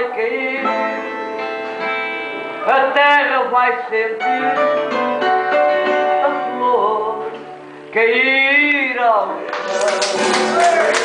Nike, a terra vai sentir a flor cair ao chão.